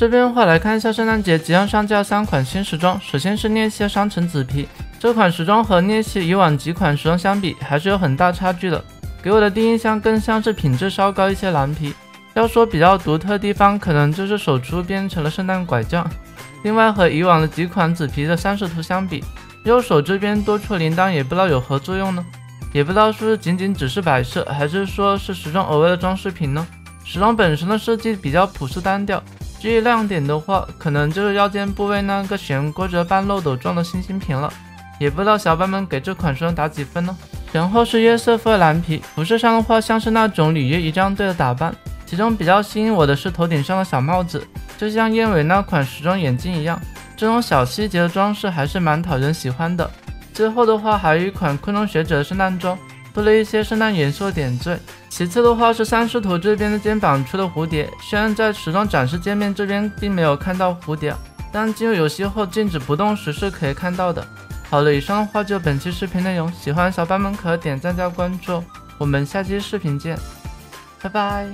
这边快来看一下圣诞节即将上架三款新时装，首先是聂希的商城紫皮，这款时装和聂希以往几款时装相比还是有很大差距的，给我的第一印象更像是品质稍高一些蓝皮。要说比较独特的地方，可能就是手珠变成了圣诞拐杖。另外和以往的几款紫皮的三视图相比，右手这边多出铃铛也不知道有何作用呢？也不知道是不是仅仅只是摆设，还是说是时装额外的装饰品呢？时装本身的设计比较朴素单调，至于亮点的话，可能就是腰间部位那个悬挂着半漏斗状的星星瓶了。也不知道小伙伴们给这款时装打几分呢？然后是约瑟夫的蓝皮，服饰上的话像是那种里约仪仗队的打扮，其中比较吸引我的是头顶上的小帽子，就像燕尾那款时装眼镜一样，这种小细节的装饰还是蛮讨人喜欢的。最后的话还有一款空中学者的圣诞装，多了一些圣诞元素的点缀。其次的话是三视图这边的肩膀处的蝴蝶，虽然在时装展示界面这边并没有看到蝴蝶，但进入游戏后静止不动时是可以看到的。好了，以上的话就本期视频内容，喜欢小伙伴们可点赞加关注，我们下期视频见，拜拜。